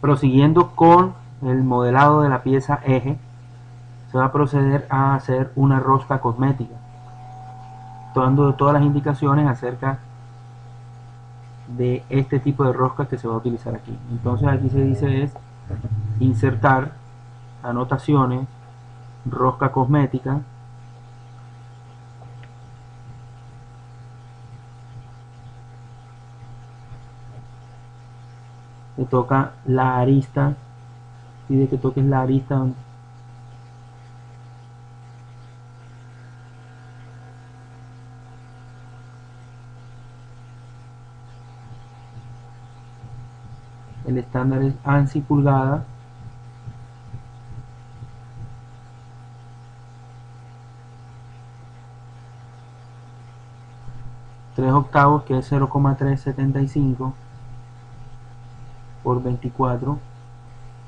Prosiguiendo con el modelado de la pieza eje, se va a proceder a hacer una rosca cosmética, dando todas las indicaciones acerca de este tipo de rosca que se va a utilizar aquí. Entonces aquí se dice es insertar anotaciones, rosca cosmética, te toca la arista, pide que toques la arista . El estándar es ANSI pulgada. Tres octavos, que es 0,375 por 24,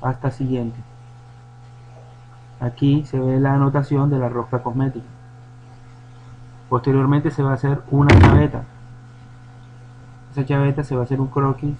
hasta siguiente. Aquí se ve la anotación de la rosca cosmética. Posteriormente se va a hacer una chaveta. Esa chaveta se va a hacer un croquis,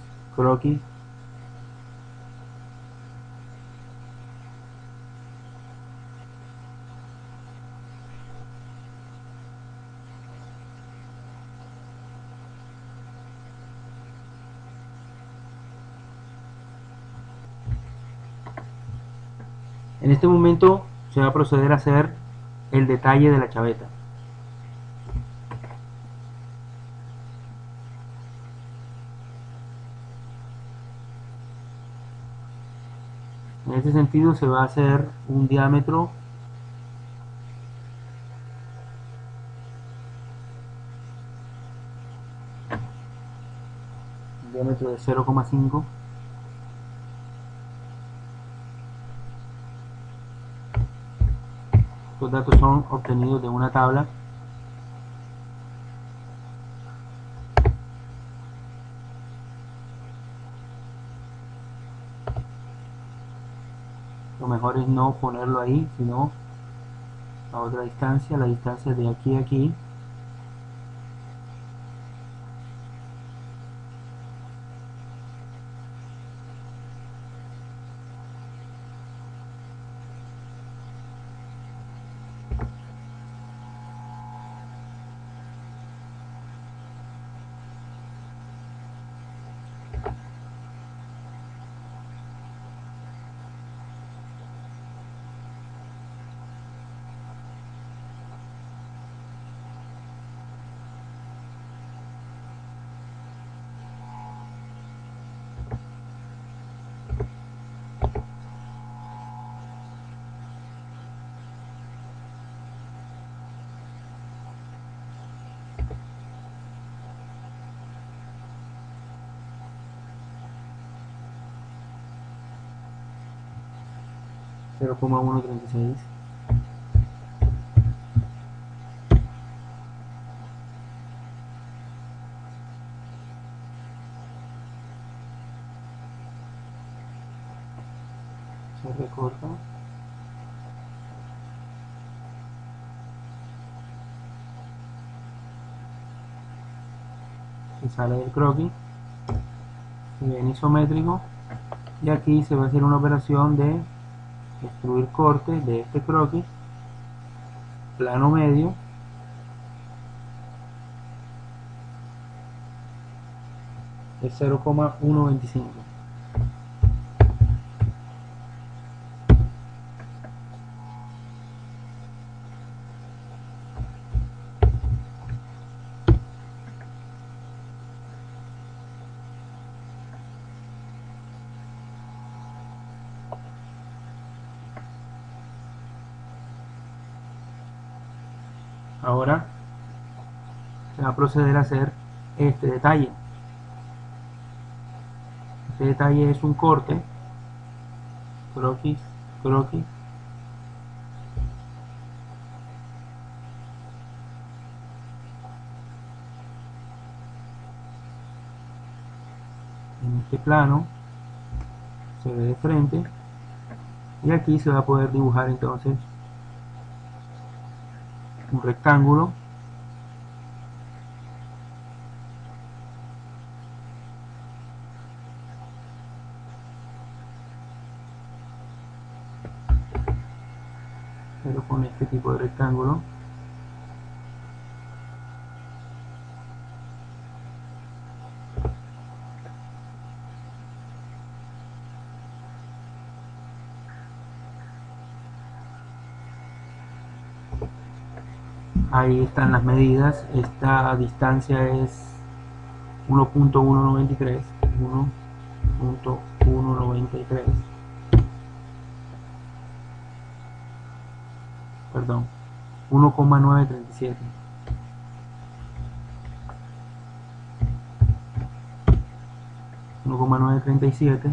En este momento se va a proceder a hacer el detalle de la chaveta. En este sentido se va a hacer un diámetro de 0,5. Los datos son obtenidos de una tabla. Lo mejor es no ponerlo ahí, sino a otra distancia, la distancia de aquí a aquí. ,136 se recorta y sale del croquis, se ve en isométrico, y aquí se va a hacer una operación de extruir cortes de este croquis, plano medio, de 0,125. Ahora se va a proceder a hacer este detalle. Este detalle es un corte, croquis, en este plano se ve de frente, y aquí se va a poder dibujar entonces un rectángulo pero con este tipo de rectángulo. Ahí están las medidas. Esta distancia es 1.193, perdón, 1,937.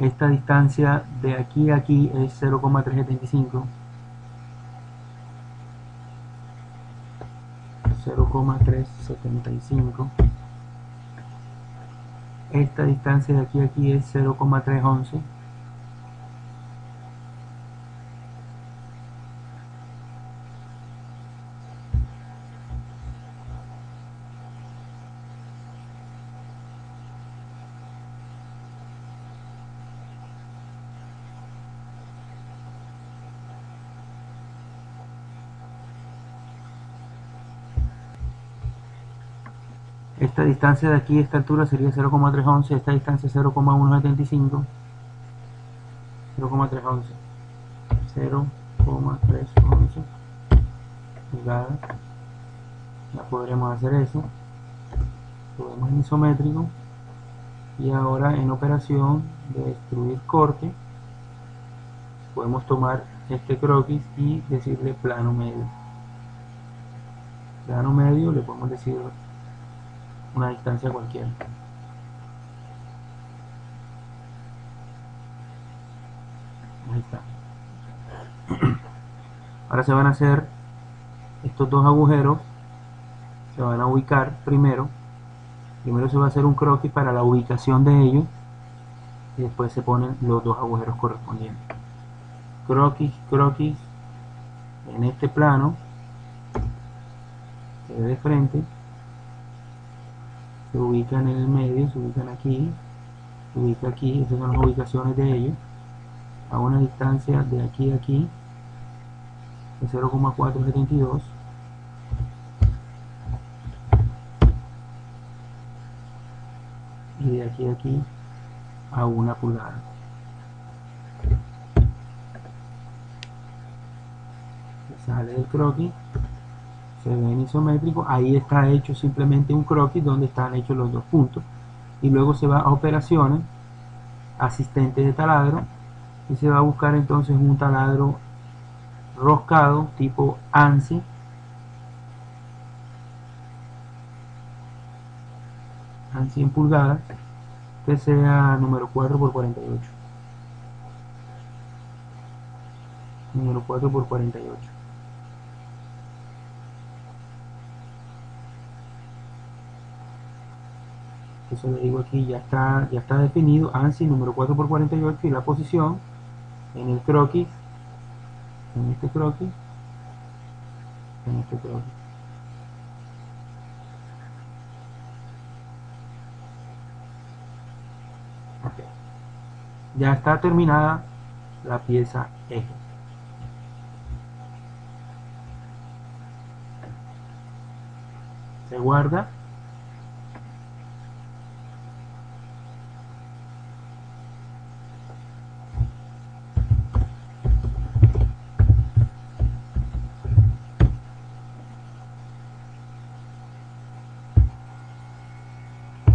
Esta distancia de aquí a aquí es 0,375. 0,375. Esta distancia de aquí a aquí es 0,311. Esta distancia de aquí, esta altura sería 0,311, esta distancia 0,175, 0,311 pulgadas. Ya podremos hacer eso. Lo vemos en isométrico y ahora en operación de destruir corte podemos tomar este croquis y decirle plano medio. Plano medio le podemos decir una distancia cualquiera. Ahí está. Ahora se van a hacer estos dos agujeros, se van a ubicar primero. Primero se va a hacer un croquis para la ubicación de ellos y después se ponen los dos agujeros correspondientes. Croquis, croquis en este plano, se ve de frente. Se ubican en el medio, se ubican aquí, se ubica aquí. Estas son las ubicaciones de ellos a una distancia de aquí a aquí de 0,472. Y de aquí a aquí a 1 pulgada. Se sale del croquis. Se ven isométricos, ahí está hecho simplemente un croquis donde están hechos los dos puntos. Y luego se va a operaciones, asistente de taladro, y se va a buscar entonces un taladro roscado tipo ANSI. ANSI en pulgadas, que sea número 4×48. Número 4×48. Eso le digo aquí, ya está definido, ANSI número 4×48 y la posición en el croquis, en este croquis, en este croquis. Okay. Ya está terminada la pieza eje. Se guarda.